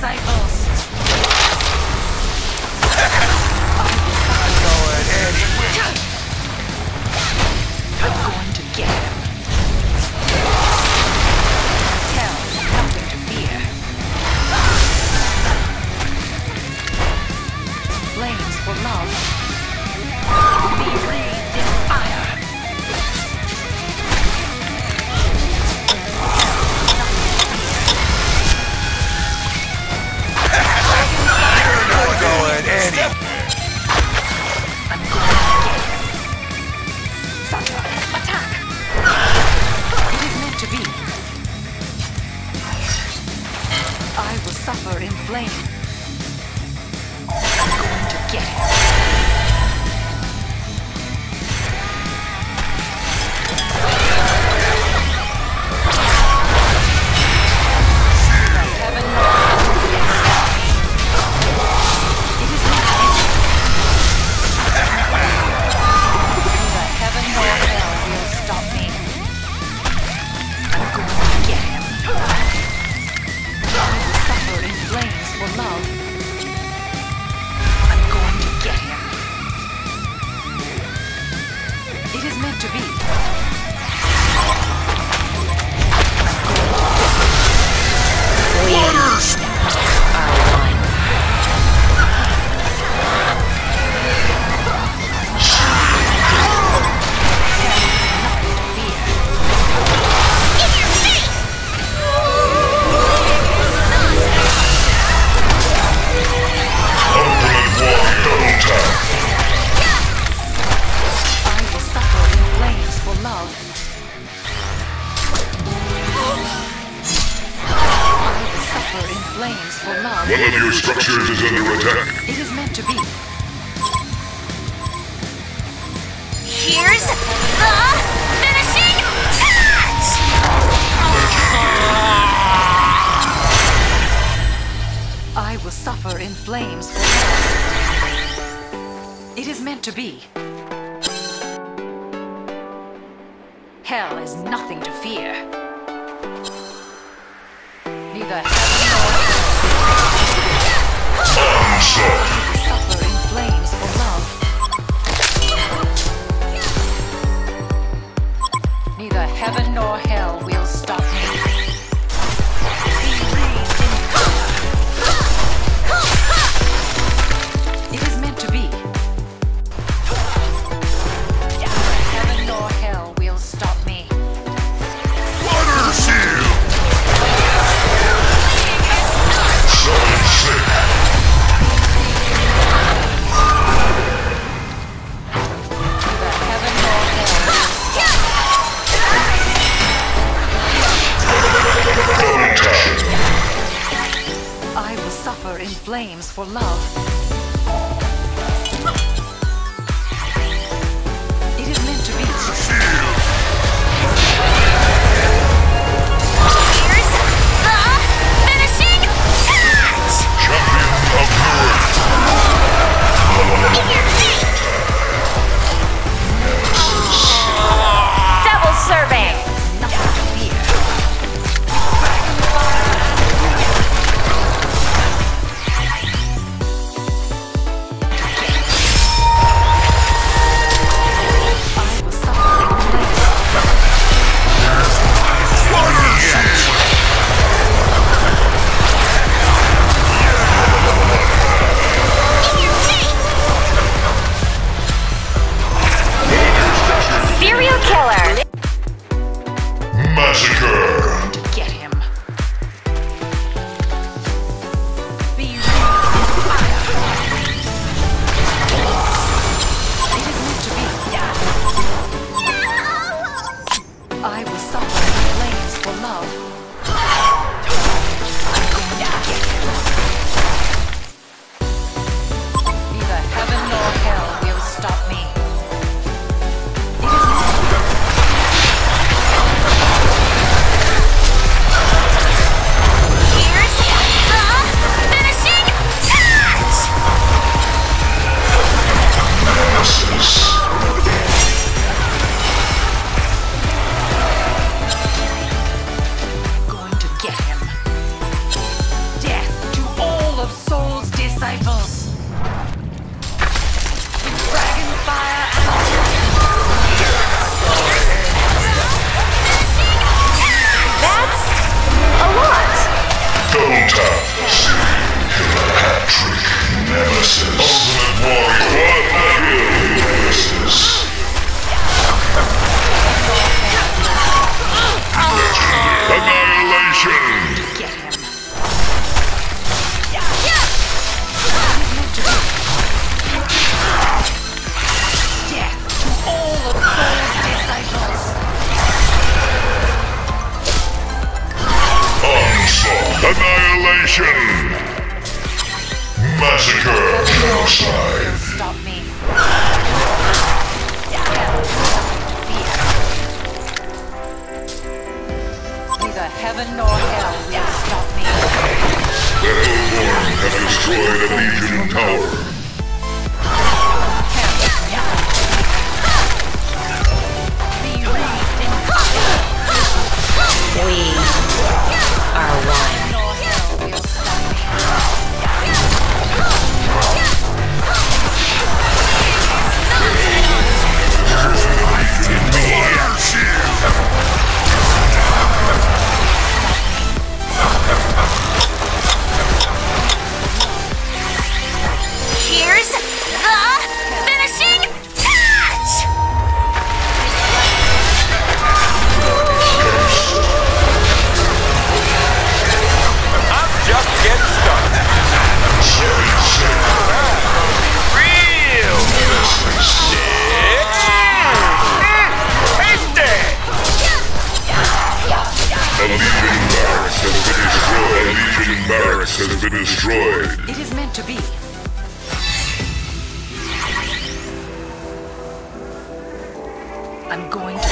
disciples. I'm going to get him. Hell, nothing to fear. Flames for love. Be raised in fire. I'm going to get him. Suffer in flame. I'm going to get it. Like heaven, it is not easy. Like heaven nor hell will stop me. I'm going to get him. Flames for love. I'm going to get him. It is meant to be. Waters! Our wine. One of your structures is under attack. It is meant to be. Here's the finishing touch! I will suffer in flames for love. It is meant to be. Hell is nothing to fear. Neither heaven nor suffer in flames for love. Neither heaven nor hell will stop me. Heaven nor hell will stop me. Water seal! counter. Serial killer hat trick. Nemesis. Ultimate warrior. What? Nemesis. Annihilation. Annihilation! Massacre! Genocide! Stop me. Neither heaven nor hell will stop me. The Hellborn have destroyed a Legion tower. Be raised in we are one. Has been destroyed. It is meant to be. I'm going to